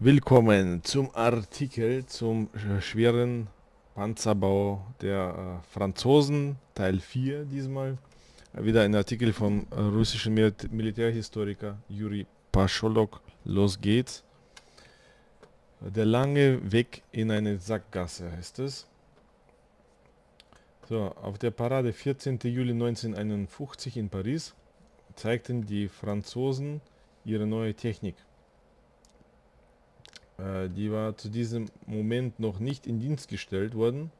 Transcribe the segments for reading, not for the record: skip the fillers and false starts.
Willkommen zum Artikel zum schweren Panzerbau der Franzosen, Teil 4 diesmal. Wieder ein Artikel vom russischen Militärhistoriker Juri Pascholok. Los geht's. Der lange Weg in eine Sackgasse heißt es. So, auf der Parade 14. Juli 1951 in Paris zeigten die Franzosen ihre neue Technik. Die war zu diesem Moment noch nicht in Dienst gestellt worden.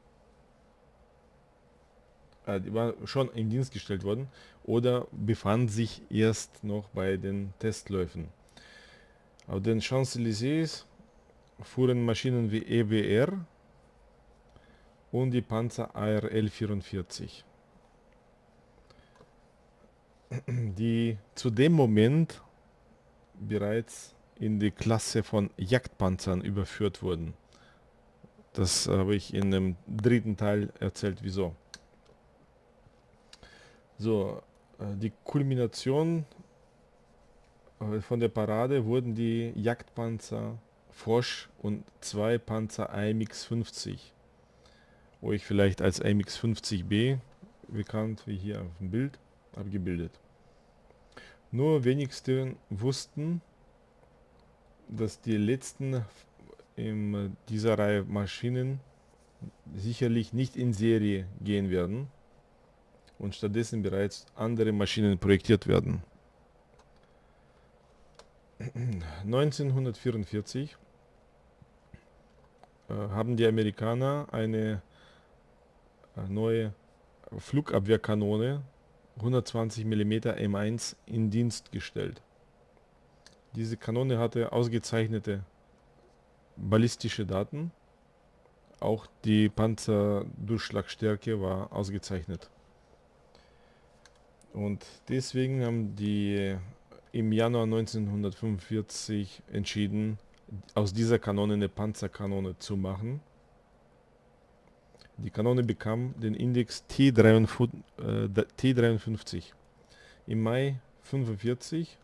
Die war schon in Dienst gestellt worden oder befand sich erst noch bei den Testläufen. Auf den Champs-Élysées fuhren Maschinen wie EBR und die Panzer ARL 44, die zu dem Moment bereits in die Klasse von Jagdpanzern überführt wurden. Das habe ich in dem dritten Teil erzählt, wieso. So, die Kulmination von der Parade wurden die Jagdpanzer Foch und zwei Panzer AMX 50, euch vielleicht als AMX 50B bekannt, wie hier auf dem Bild abgebildet. Nur wenigstens wussten, dass die letzten in dieser Reihe Maschinen sicherlich nicht in Serie gehen werden und stattdessen bereits andere Maschinen projektiert werden. 1944 haben die Amerikaner eine neue Flugabwehrkanone 120 mm M1 in Dienst gestellt. Diese Kanone hatte ausgezeichnete ballistische Daten. Auch die Panzerdurchschlagstärke war ausgezeichnet. Und deswegen haben die im Januar 1945 entschieden, aus dieser Kanone eine Panzerkanone zu machen. Die Kanone bekam den Index T53. Im Mai 1945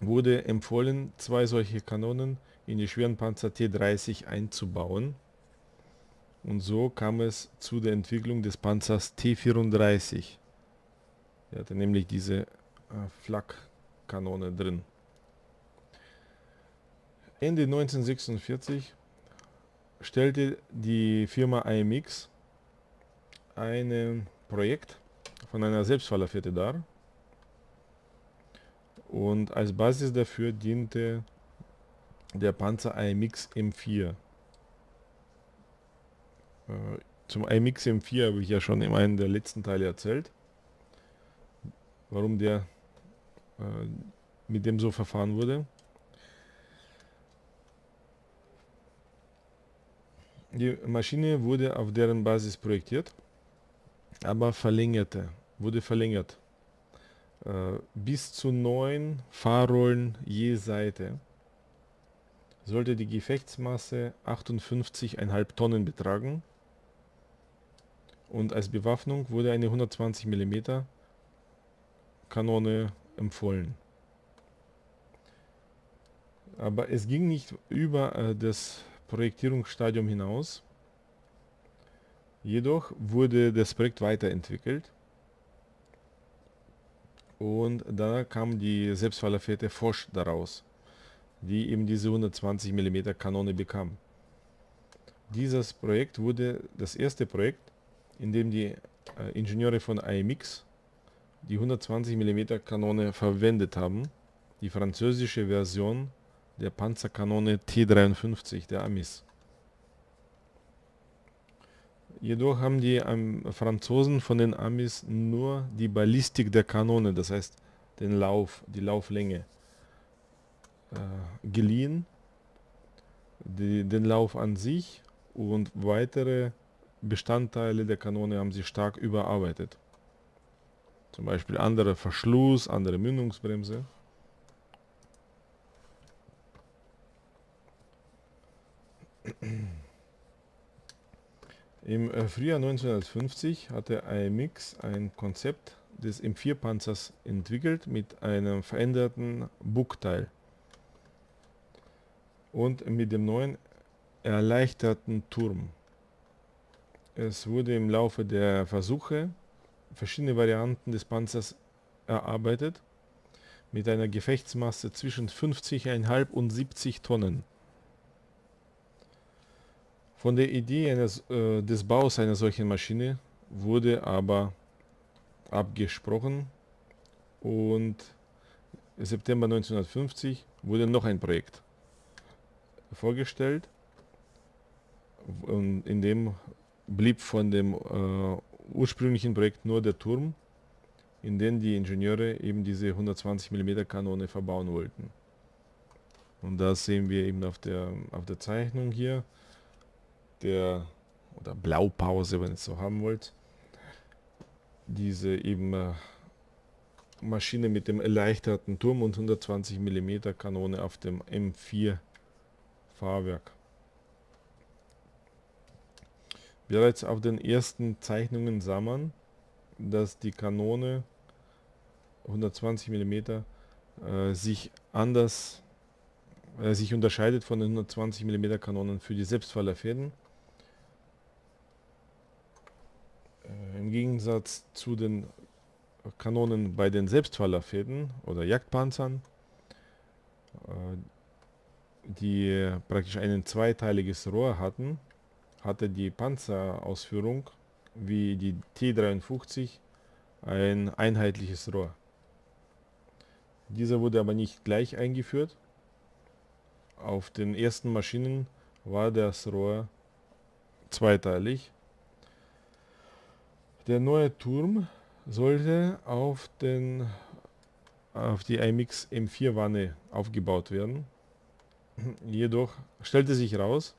wurde empfohlen, zwei solche Kanonen in die schweren Panzer T30 einzubauen, und so kam es zu der Entwicklung des Panzers T34. Er hatte nämlich diese Flakkanone drin. Ende 1946 stellte die Firma IMX ein Projekt von einer Selbstfallerfährte dar. Und als Basis dafür diente der Panzer AMX M4. Zum AMX M4 habe ich ja schon in einem der letzten Teile erzählt, warum der mit dem so verfahren wurde. Die Maschine wurde auf deren Basis projektiert, aber wurde verlängert. Bis zu 9 Fahrrollen je Seite sollte die Gefechtsmasse 58,5 Tonnen betragen, und als Bewaffnung wurde eine 120 mm Kanone empfohlen. Aber es ging nicht über das Projektierungsstadium hinaus. Jedoch wurde das Projekt weiterentwickelt. Und da kam die Selbstfallerfährte Foch daraus, die eben diese 120 mm Kanone bekam. Dieses Projekt wurde das erste Projekt, in dem die Ingenieure von AMX die 120 mm Kanone verwendet haben, die französische Version der Panzerkanone T53 der Amis. Jedoch haben die Franzosen von den Amis nur die Ballistik der Kanone, das heißt den Lauf, die Lauflänge, geliehen. Den Lauf an sich und weitere Bestandteile der Kanone haben sie stark überarbeitet. Zum Beispiel anderer Verschluss, andere Mündungsbremse. Im Frühjahr 1950 hatte AMX ein Konzept des M4-Panzers entwickelt mit einem veränderten Bugteil. und mit dem neuen erleichterten Turm. Es wurde im Laufe der Versuche verschiedene Varianten des Panzers erarbeitet, mit einer Gefechtsmasse zwischen 50,5 und 70 Tonnen. Von der Idee des Baus einer solchen Maschine wurde aber abgesprochen, und im September 1950 wurde noch ein Projekt vorgestellt, in dem blieb von dem ursprünglichen Projekt nur der Turm, in den die Ingenieure eben diese 120 mm Kanone verbauen wollten. Und das sehen wir eben auf der Zeichnung hier, oder Blaupause, wenn ihr es so haben wollt, diese eben Maschine mit dem erleichterten Turm und 120 mm Kanone auf dem M4 Fahrwerk. Bereits auf den ersten Zeichnungen sah man, dass die Kanone 120 mm sich unterscheidet von den 120 mm Kanonen für die Selbstfallerfäden. Im Gegensatz zu den Kanonen bei den Selbstfallerfäden oder Jagdpanzern, die praktisch ein zweiteiliges Rohr hatten, hatte die Panzerausführung wie die T53 ein einheitliches Rohr. Dieser wurde aber nicht gleich eingeführt. Auf den ersten Maschinen war das Rohr zweiteilig. Der neue Turm sollte auf die AMX M4 Wanne aufgebaut werden. Jedoch stellte sich heraus,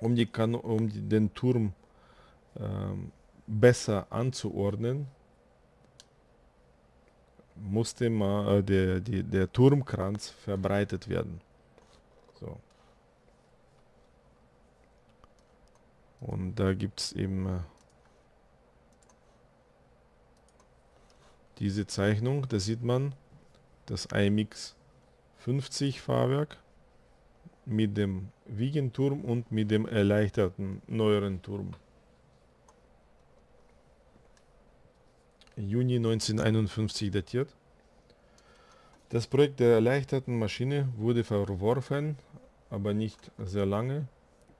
um den Turm besser anzuordnen, musste der Turmkranz verbreitet werden. So. Und da gibt es eben diese Zeichnung, da sieht man das AMX 50 Fahrwerk mit dem Wiegenturm und mit dem erleichterten neueren Turm. Juni 1951 datiert. Das Projekt der erleichterten Maschine wurde verworfen, aber nicht sehr lange.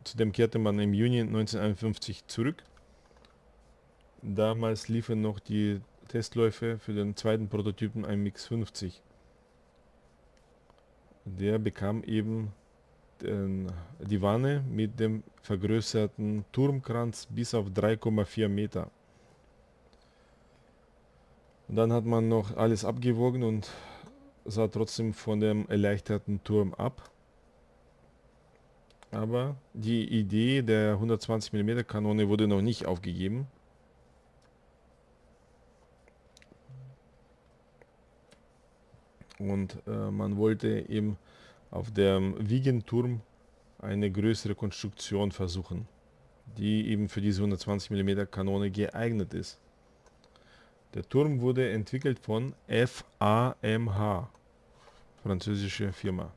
Zudem kehrte man im Juni 1951 zurück. Damals liefen noch die Testläufe für den zweiten Prototypen AMX 50. Der bekam eben die Wanne mit dem vergrößerten Turmkranz bis auf 3,4 Meter. Und dann hat man noch alles abgewogen und sah trotzdem von dem erleichterten Turm ab. Aber die Idee der 120 mm Kanone wurde noch nicht aufgegeben. Und man wollte eben auf dem Wiegenturm eine größere Konstruktion versuchen, die eben für diese 120 mm Kanone geeignet ist. Der Turm wurde entwickelt von FAMH, französische Firma.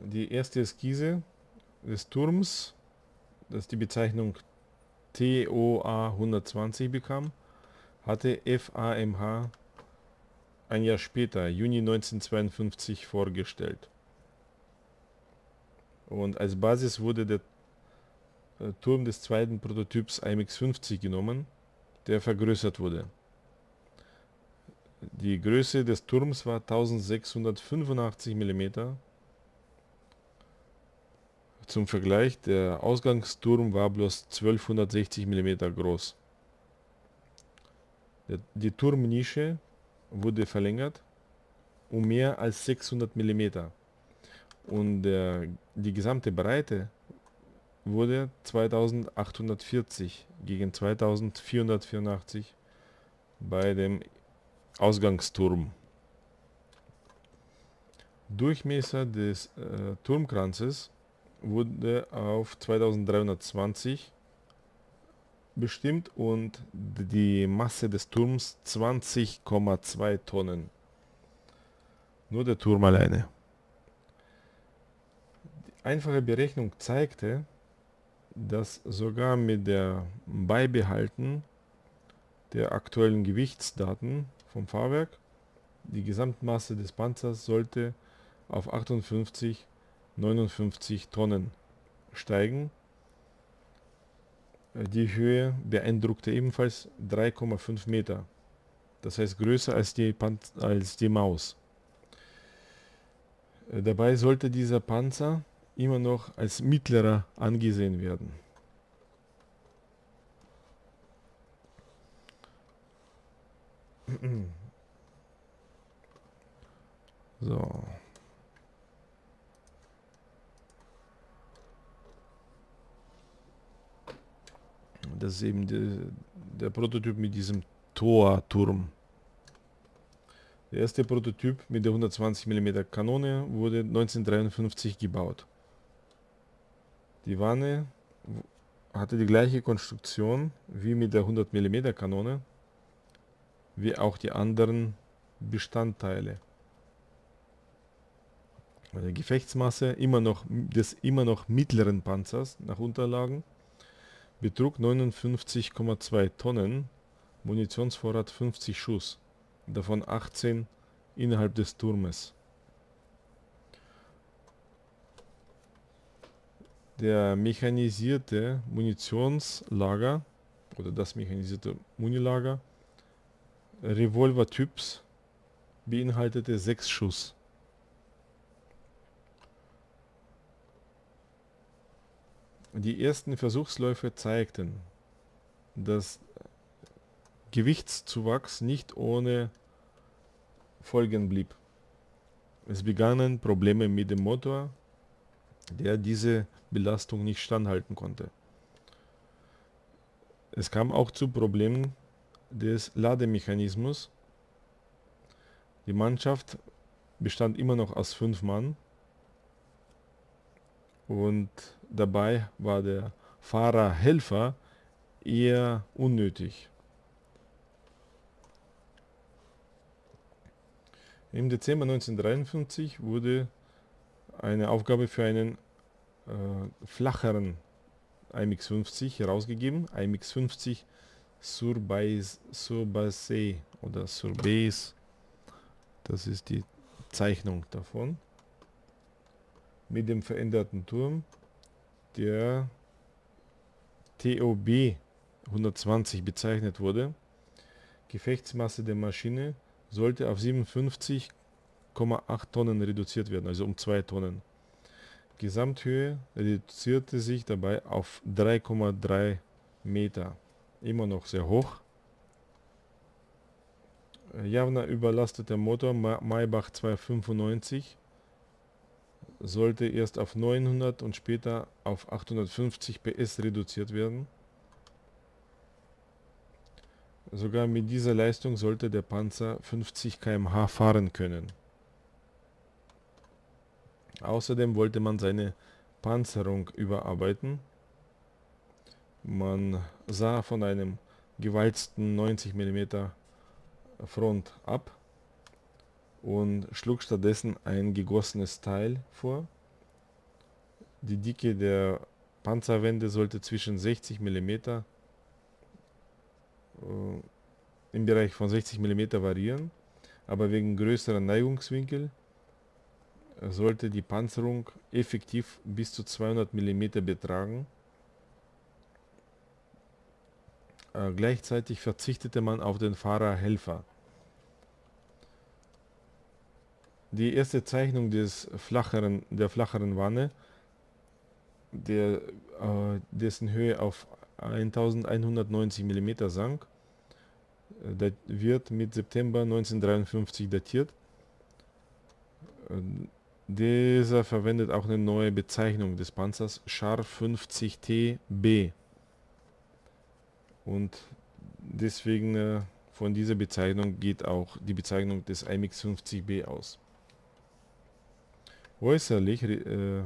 Die erste Skizze des Turms, das die Bezeichnung TOA 120 bekam, hatte FAMH ein Jahr später, Juni 1952, vorgestellt. Und als Basis wurde der Turm des zweiten Prototyps AMX 50 genommen, der vergrößert wurde. Die Größe des Turms war 1685 mm. Zum Vergleich, der Ausgangsturm war bloß 1260 mm groß. Die Turmnische wurde verlängert um mehr als 600 mm. Und die gesamte Breite wurde 2840 gegen 2484 bei dem Ausgangsturm. Durchmesser des Turmkranzes wurde auf 2320 bestimmt und die Masse des Turms 20,2 Tonnen. Nur der Turm alleine. Die einfache Berechnung zeigte, dass sogar mit der Beibehalten der aktuellen Gewichtsdaten vom Fahrwerk die Gesamtmasse des Panzers sollte auf 59 Tonnen steigen. Die Höhe beeindruckte ebenfalls 3,5 Meter. Das heißt größer als die Maus. Dabei sollte dieser Panzer immer noch als mittlerer angesehen werden. So. Das ist eben der Prototyp mit diesem TOA-Turm. Der erste Prototyp mit der 120 mm Kanone wurde 1953 gebaut. Die Wanne hatte die gleiche Konstruktion wie mit der 100 mm Kanone, wie auch die anderen Bestandteile. Die Gefechtsmasse des immer noch mittleren Panzers nach Unterlagen betrug 59,2 Tonnen, Munitionsvorrat 50 Schuss, davon 18 innerhalb des Turmes. Der mechanisierte Munitionslager oder das mechanisierte Munilager Revolvertyps beinhaltete 6 Schuss. Die ersten Versuchsläufe zeigten, dass Gewichtszuwachs nicht ohne Folgen blieb. Es begannen Probleme mit dem Motor, der diese Belastung nicht standhalten konnte. Es kam auch zu Problemen des Lademechanismus. Die Mannschaft bestand immer noch aus 5 Mann und dabei war der Fahrerhelfer eher unnötig. Im Dezember 1953 wurde eine Aufgabe für einen flacheren AMX 50 herausgegeben, AMX 50 Surbaissé oder Surbaissé, das ist die Zeichnung davon, mit dem veränderten Turm, der TOB 120 bezeichnet wurde. Gefechtsmasse der Maschine sollte auf 57,8 Tonnen reduziert werden, also um 2 Tonnen. Gesamthöhe reduzierte sich dabei auf 3,3 Meter. Immer noch sehr hoch. Javna überlasteter Motor Maybach 295 sollte erst auf 900 und später auf 850 PS reduziert werden. Sogar mit dieser Leistung sollte der Panzer 50 km/h fahren können. Außerdem wollte man seine Panzerung überarbeiten. Man sah von einem gewalzten 90 mm Front ab und schlug stattdessen ein gegossenes Teil vor. Die Dicke der Panzerwände sollte zwischen 60 mm im Bereich von 60 mm variieren, aber wegen größerer Neigungswinkel sollte die Panzerung effektiv bis zu 200 mm betragen. Gleichzeitig verzichtete man auf den Fahrerhelfer. Die erste Zeichnung der flacheren Wanne, dessen Höhe auf 1190 mm sank, wird mit September 1953 datiert. Dieser verwendet auch eine neue Bezeichnung des Panzers, Char 50TB. Und deswegen von dieser Bezeichnung geht auch die Bezeichnung des AMX 50B aus. Äußerlich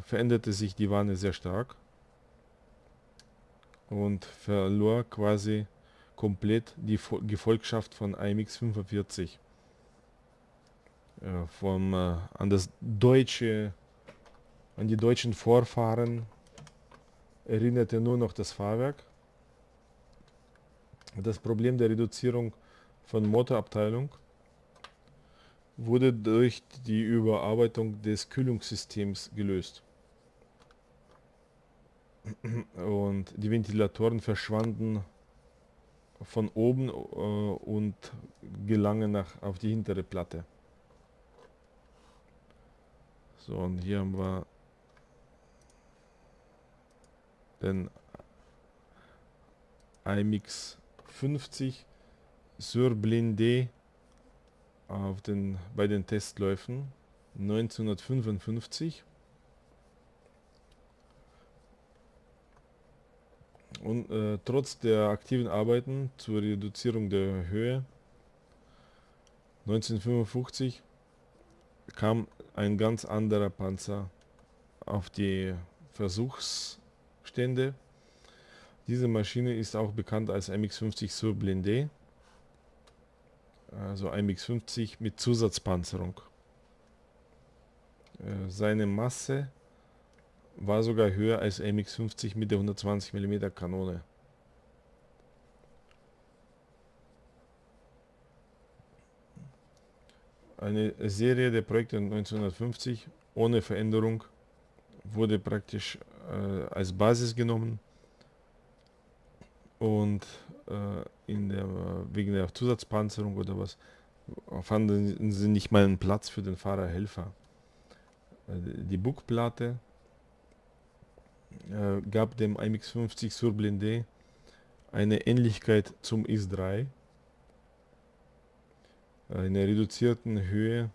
veränderte sich die Wanne sehr stark. und verlor quasi komplett die Gefolgschaft von AMX 45. An die deutschen Vorfahren erinnerte nur noch das Fahrwerk. Das Problem der Reduzierung von Motorabteilung wurde durch die Überarbeitung des Kühlungssystems gelöst. Und die Ventilatoren verschwanden von oben und gelangen auf die hintere Platte. So, und hier haben wir den AMX 50 Surblindé bei den Testläufen 1955 und trotz der aktiven Arbeiten zur Reduzierung der Höhe 1955 kam ein ganz anderer Panzer auf die Versuchsstände. Diese Maschine ist auch bekannt als AMX 50 Surblindé, also AMX 50 mit Zusatzpanzerung. Seine Masse war sogar höher als AMX 50 mit der 120 mm Kanone. Eine Serie der Projekte 1950 ohne Veränderung wurde praktisch als Basis genommen und wegen der Zusatzpanzerung oder was fanden sie nicht mal einen Platz für den Fahrerhelfer. Die Bugplatte gab dem AMX 50 Surblindé eine Ähnlichkeit zum IS-3. Eine reduzierten Höhe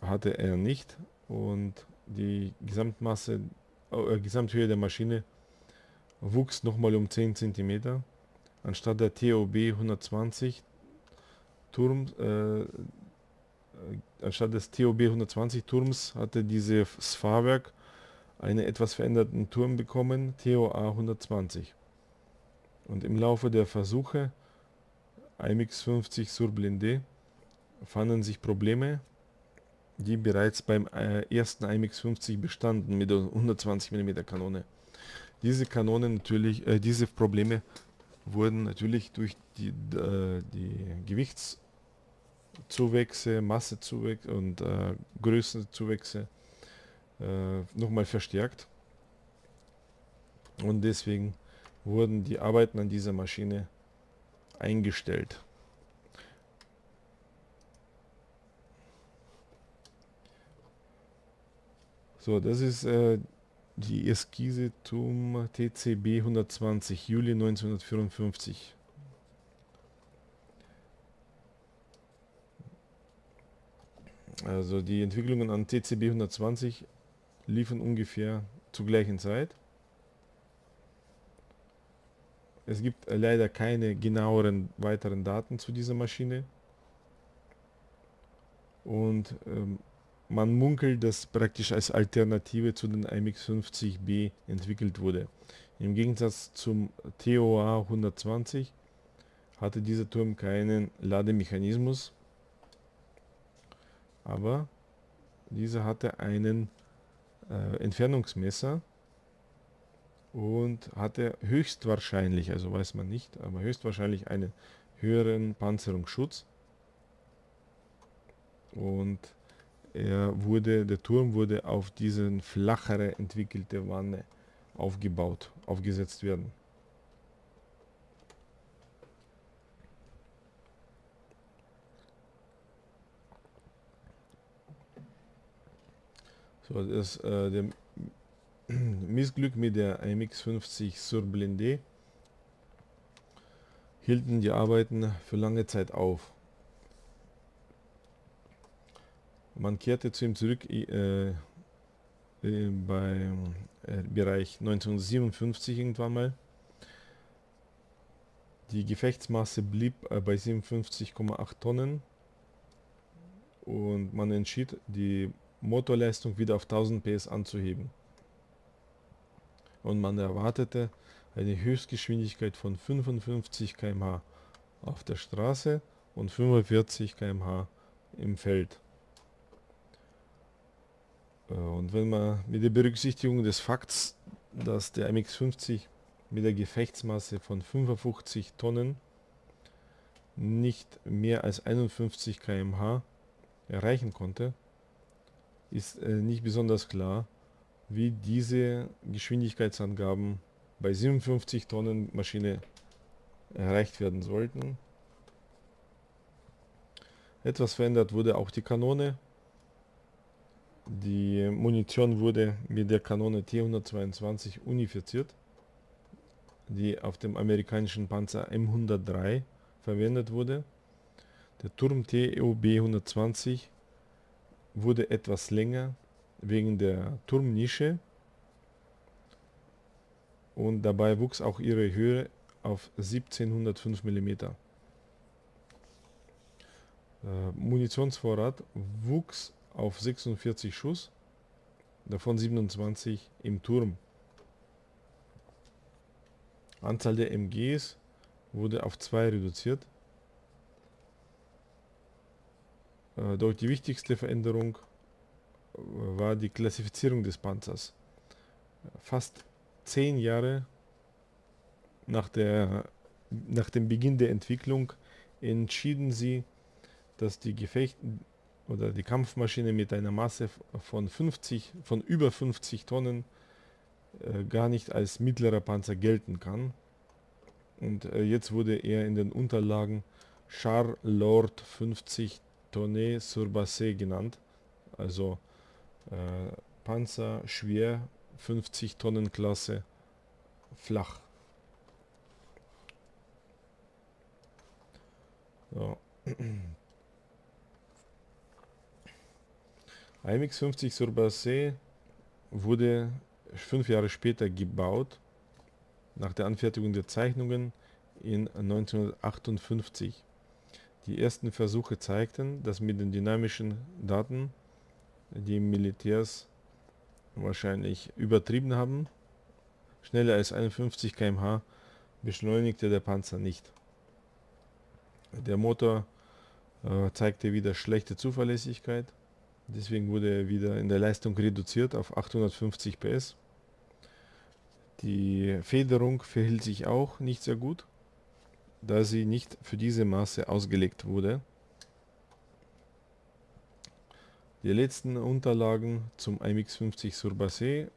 hatte er nicht und die Gesamthöhe der Maschine wuchs nochmal um 10 cm. Anstatt der TOB 120 Turms hatte dieses Fahrwerk einen etwas veränderten Turm bekommen, TOA 120. Und im Laufe der Versuche AMX 50 Surblindé fanden sich Probleme, die bereits beim ersten AMX 50 bestanden mit der 120 mm Kanone. Diese Probleme wurden natürlich durch die Gewichtszuwächse, Massezuwächse und Größenzuwächse nochmal verstärkt. Und deswegen wurden die Arbeiten an dieser Maschine eingestellt. So, das ist die Eskizze zum TCB 120, Juli 1954. Also die Entwicklungen an TCB 120 liefen ungefähr zur gleichen Zeit. Es gibt leider keine genaueren weiteren Daten zu dieser Maschine. Und man munkelt, dass praktisch als Alternative zu den AMX 50B entwickelt wurde. Im Gegensatz zum TOA 120 hatte dieser Turm keinen Lademechanismus, aber dieser hatte einen Entfernungsmesser und hatte höchstwahrscheinlich, also weiß man nicht, aber höchstwahrscheinlich einen höheren Panzerungsschutz. Und der Turm wurde auf diesen flachere entwickelte Wanne aufgesetzt werden. So, dem Missglück mit der AMX 50 Surblindé hielten die Arbeiten für lange Zeit auf. Man kehrte zu ihm zurück beim Bereich 1957 irgendwann mal. Die Gefechtsmasse blieb bei 57,8 Tonnen und man entschied, die Motorleistung wieder auf 1000 PS anzuheben. Und man erwartete eine Höchstgeschwindigkeit von 55 km/h auf der Straße und 45 km/h im Feld. Und wenn man mit der Berücksichtigung des Fakts, dass der MX-50 mit der Gefechtsmasse von 55 Tonnen nicht mehr als 51 km/h erreichen konnte, ist nicht besonders klar, wie diese Geschwindigkeitsangaben bei 57 Tonnen Maschine erreicht werden sollten. Etwas verändert wurde auch die Kanone. Die Munition wurde mit der Kanone T122 unifiziert, die auf dem amerikanischen Panzer M103 verwendet wurde. Der Turm TOB 120 wurde etwas länger wegen der Turmnische, und dabei wuchs auch ihre Höhe auf 1705 mm. Munitionsvorrat wuchs auf 46 Schuss, davon 27 im Turm. Anzahl der MGs wurde auf 2 reduziert. Doch die wichtigste Veränderung war die Klassifizierung des Panzers. Fast 10 Jahre nach dem Beginn der Entwicklung entschieden sie, dass die Kampfmaschine mit einer Masse von über 50 Tonnen gar nicht als mittlerer Panzer gelten kann. Und jetzt wurde er in den Unterlagen Char Lord 50 tonne sur base genannt, also Panzer schwer 50 Tonnen Klasse flach. So. AMX 50 Surbaissé wurde 5 Jahre später gebaut, nach der Anfertigung der Zeichnungen in 1958. Die ersten Versuche zeigten, dass mit den dynamischen Daten die Militärs wahrscheinlich übertrieben haben. Schneller als 51 km/h beschleunigte der Panzer nicht. Der Motor zeigte wieder schlechte Zuverlässigkeit, deswegen wurde er wieder in der Leistung reduziert auf 850 PS. Die Federung verhielt sich auch nicht sehr gut, da sie nicht für diese Maße ausgelegt wurde. Die letzten Unterlagen zum AMX 50 Surbaissé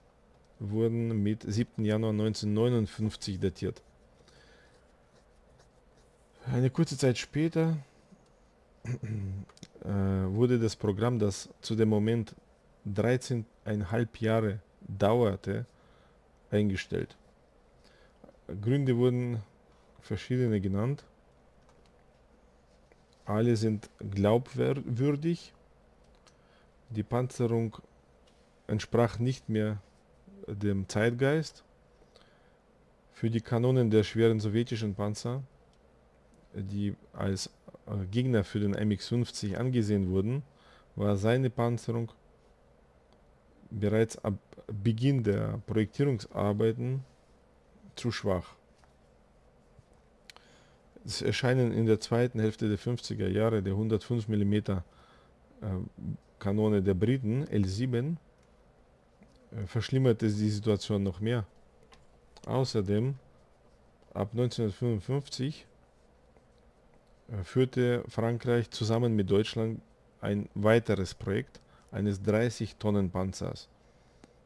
wurden mit 7. Januar 1959 datiert. Eine kurze Zeit später wurde das Programm, das zu dem Moment 13,5 Jahre dauerte, eingestellt. Gründe wurden verschiedene genannt. Alle sind glaubwürdig. Die Panzerung entsprach nicht mehr dem Zeitgeist. Für die Kanonen der schweren sowjetischen Panzer, die als Gegner für den MX-50 angesehen wurden, war seine Panzerung bereits ab Beginn der Projektierungsarbeiten zu schwach. Es erscheinen in der zweiten Hälfte der 50er Jahre der 105 mm Kanone der Briten, L7, verschlimmerte die Situation noch mehr. Außerdem, ab 1955 führte Frankreich zusammen mit Deutschland ein weiteres Projekt eines 30-Tonnen-Panzers,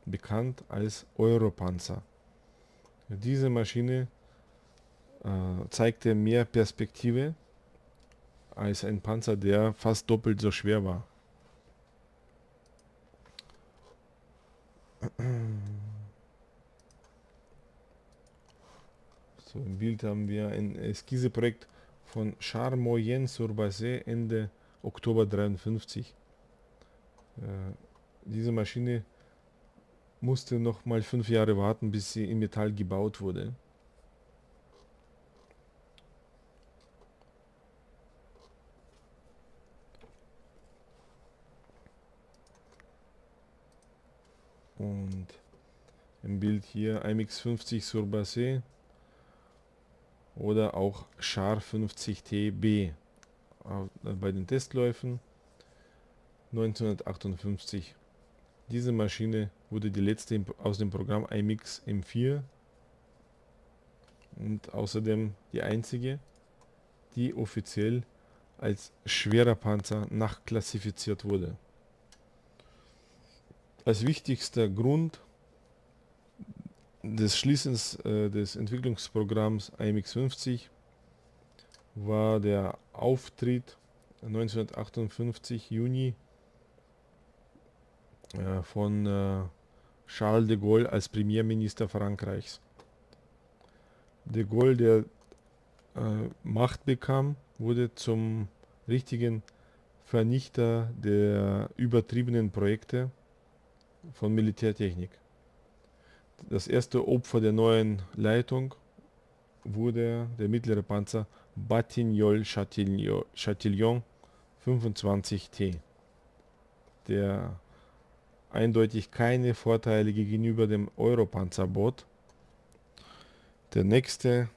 bekannt als Europanzer. Diese Maschine zeigte mehr Perspektive als ein Panzer, der fast doppelt so schwer war. So, im Bild haben wir ein Esskiseprojekt von Char Moyen Surbaissé Ende Oktober 1953. Diese Maschine musste noch mal 5 Jahre warten, bis sie in Metall gebaut wurde. Und im Bild hier AMX 50 Surbaissé oder auch Char 50TB. Bei den Testläufen 1958. Diese Maschine wurde die letzte aus dem Programm AMX M4 und außerdem die einzige, die offiziell als schwerer Panzer nachklassifiziert wurde. Als wichtigster Grund des Schließens des Entwicklungsprogramms AMX 50 war der Auftritt 1958 Juni von Charles de Gaulle als Premierminister Frankreichs. De Gaulle, der Macht bekam, wurde zum richtigen Vernichter der übertriebenen Projekte von Militärtechnik. Das erste Opfer der neuen Leitung wurde der mittlere Panzer Batignolle-Châtillon 25T, der eindeutig keine Vorteile gegenüber dem Europanzer bot. Der nächste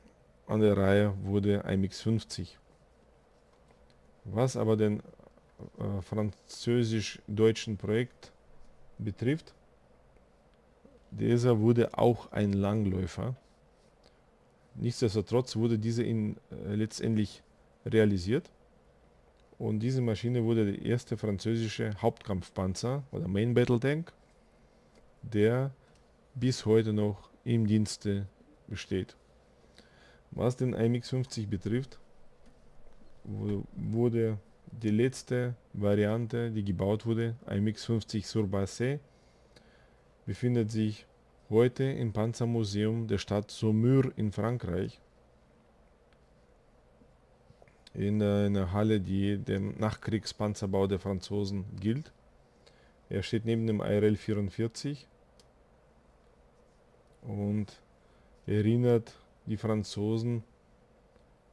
an der Reihe wurde AMX 50. Was aber den französisch-deutschen Projekt betrifft, dieser wurde auch ein Langläufer. Nichtsdestotrotz wurde diese letztendlich realisiert und diese Maschine wurde der erste französische Hauptkampfpanzer oder Main Battle Tank, der bis heute noch im Dienste besteht. Was den AMX 50 betrifft, wurde die letzte Variante, die gebaut wurde, AMX 50 Surbaissé, befindet sich heute im Panzermuseum der Stadt Saumur in Frankreich, in einer Halle, die dem Nachkriegspanzerbau der Franzosen gilt. Er steht neben dem ARL 44 und erinnert die Franzosen,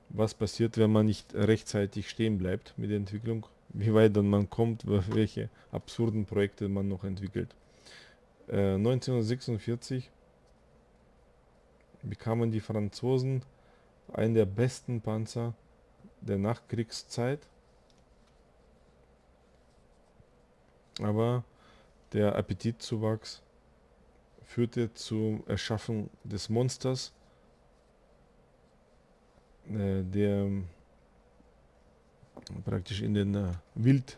was passiert, wenn man nicht rechtzeitig stehen bleibt mit der Entwicklung, wie weit dann man kommt, welche absurden Projekte man noch entwickelt. 1946 bekamen die Franzosen einen der besten Panzer der Nachkriegszeit, aber der Appetitzuwachs führte zur Erschaffung des Monsters, der praktisch in den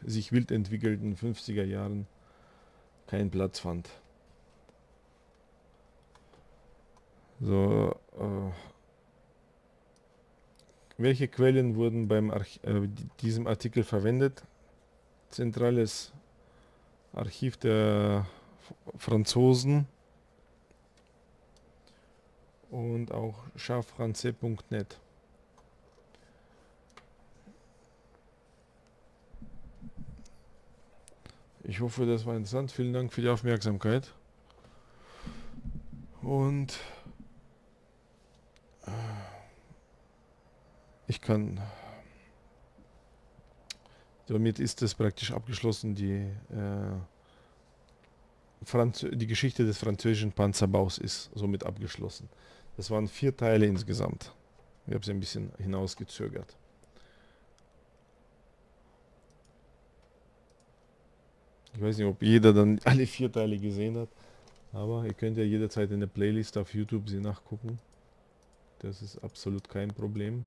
sich wild entwickelten 50er Jahren keinen Platz fand. So, welche Quellen wurden beim diesem Artikel verwendet? Zentrales Archiv der Franzosen und auch scharfrance.net. Ich hoffe, das war interessant. Vielen Dank für die Aufmerksamkeit. Und damit ist es praktisch abgeschlossen, die Geschichte des französischen Panzerbaus ist somit abgeschlossen. Das waren 4 Teile insgesamt. Ich habe es ein bisschen hinausgezögert. Ich weiß nicht, ob jeder dann alle 4 Teile gesehen hat, aber ihr könnt ja jederzeit in der Playlist auf YouTube sie nachgucken. Das ist absolut kein Problem.